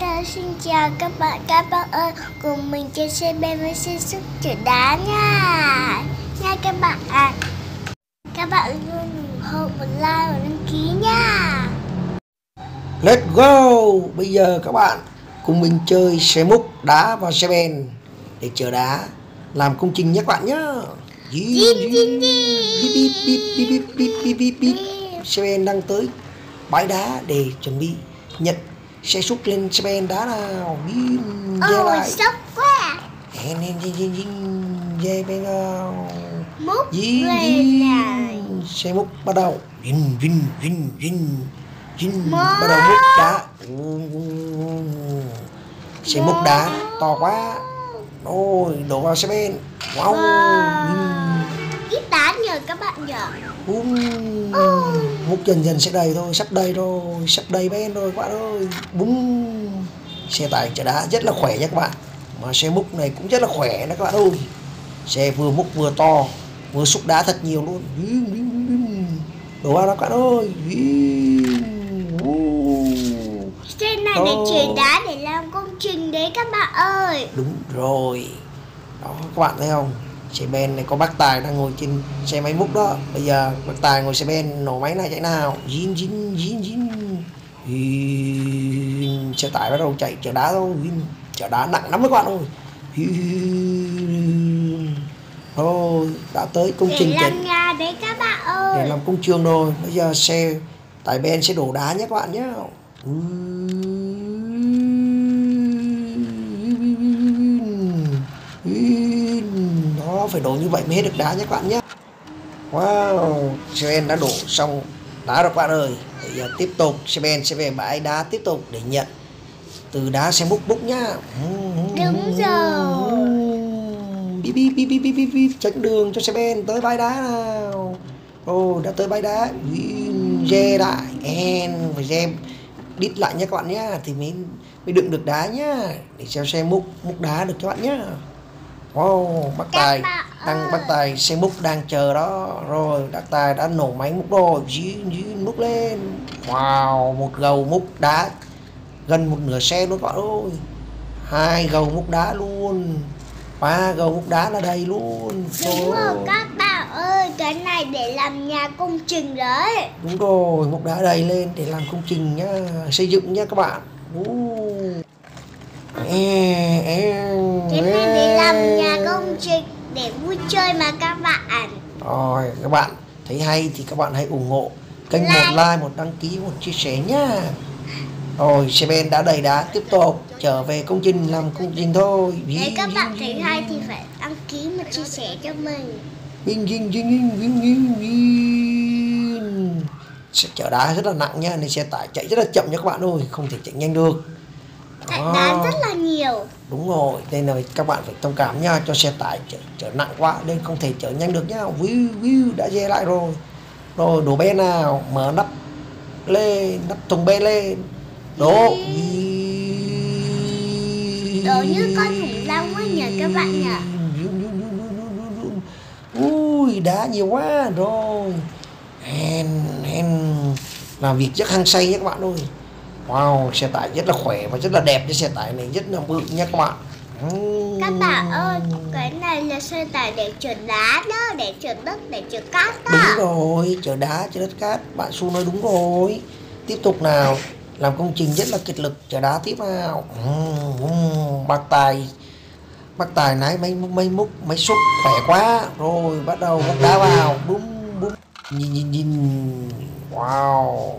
Thơ xin chào các bạn. Các bạn ơi, cùng mình chơi CBVC sức chữ đá nha các bạn ạ. Các bạn luôn ủng hộ một like và đăng ký nha. Let's go. Bây giờ các bạn cùng mình chơi xe múc đá và xe bèn để chở đá làm công trình nhé các bạn nhá. Xe bèn đang tới bãi đá để chuẩn bị nhận xe xúc lên xe ben đá nào. Ôi sốc quá. Dê bên nào. Múc lên này. Xe múc bắt đầu. Bắt đầu múc đá. Xe múc đá to quá. Ôi đổ vào xe ben. Wow. Ít đá nhờ các bạn nhờ. Múc dần dần sẽ đầy thôi, sắp đầy bên rồi các bạn ơi. Búng. Xe tải chở đá rất là khỏe nha các bạn. Mà xe múc này cũng rất là khỏe đó các bạn ơi. Xe vừa múc vừa to, vừa xúc đá thật nhiều luôn. Đổ vào đó các bạn ơi. Xe này để chở đá để làm công trình đấy các bạn ơi. Đúng rồi. Đó các bạn thấy không? Xe ben này có bác Tài đang ngồi trên xe máy múc đó. Bây giờ bác Tài ngồi xe ben nổ máy này chạy nào. Xe tải bắt đầu chạy chở đá thôi. Chở đá nặng lắm các bạn ơi. Thôi đã tới công trình đấy các bạn ơi. Để làm công trường rồi. Bây giờ xe tải ben sẽ đổ đá nhé các bạn nhé. Phải đổ như vậy mới hết được đá nhé các bạn nhé. Wow, xe ben đã đổ xong đá rồi các bạn ơi. Bây giờ tiếp tục xe ben sẽ về bãi đá tiếp tục để nhận từ đá xe búc nhá. Đúng rồi. Tránh đường cho xe ben tới bãi đá nào. Ồ, đã tới bãi đá. Re lại en và re đít lại nhé các bạn nhé thì mới đựng được đá nhá. Để cho xe múc đá được các bạn nhé. Wow, bác Tài xe múc đang chờ đó. Rồi, bác Tài đã nổ máy múc rồi. Múc lên. Wow, một gầu múc đá gần một nửa xe luôn các bạn ơi. Hai gầu múc đá luôn. Ba gầu múc đá là đầy luôn. Đúng rồi các bạn ơi, cái này để làm nhà công trình đấy. Đúng rồi, múc đá đầy lên để làm công trình nhá, xây dựng nhá các bạn. Cái này để làm nhà công trình để vui chơi mà các bạn. Rồi các bạn thấy hay thì các bạn hãy ủng hộ kênh một like, một đăng ký, một chia sẻ nhá. Rồi xe ben đã đầy đá tiếp tục trở về công trình làm công trình thôi. Nếu các bạn thấy hay thì phải đăng ký và chia sẻ cho mình. Xe chở đá rất là nặng nha nên xe tải chạy rất là chậm nha các bạn ơi, không thể chạy nhanh được. Chạy đá rất là nhiều. Đúng rồi, nên là các bạn phải thông cảm nha. Cho xe tải chở nặng quá nên không thể chở nhanh được nha. Đã dê lại rồi. Rồi đổ bên nào. Mở nắp lên. Nắp thùng bê lên. Đổ. Đổ như con khủng long ấy nhờ các bạn nhờ. Ui đá nhiều quá. Rồi làm việc rất hăng say nhé các bạn ơi. Wow, xe tải rất là khỏe và rất là đẹp. Cái xe tải này rất là bự nha các bạn. Các bạn ơi, cái này là xe tải để chở đá đó, để chở đất, để chở cát đó. Đúng rồi, chở đá, chở đất cát. Bạn Su nói đúng rồi. Tiếp tục nào, làm công trình rất là kiệt lực. Chở đá tiếp nào. Bác Tài nãy máy xúc khỏe quá. Rồi bắt đầu múc đá vào. Nhìn. Wow.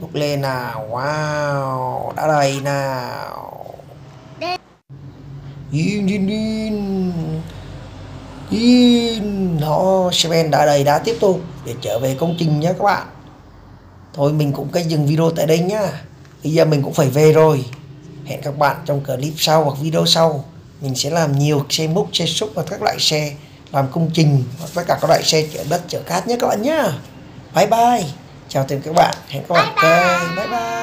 Múc lên nào, wow, đã đầy nào. Đó, xe ben đã đầy đá tiếp tục để trở về công trình nhé các bạn. Thôi mình cũng dừng video tại đây nhá. Bây giờ mình cũng phải về rồi. Hẹn các bạn trong clip sau hoặc video sau. Mình sẽ làm nhiều xe múc, xe xúc và các loại xe làm công trình và tất cả các loại xe chở đất, chở cát nhé các bạn nhá. Bye bye. Chào tạm biệt các bạn, hẹn gặp lại. Bye bye.